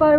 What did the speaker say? for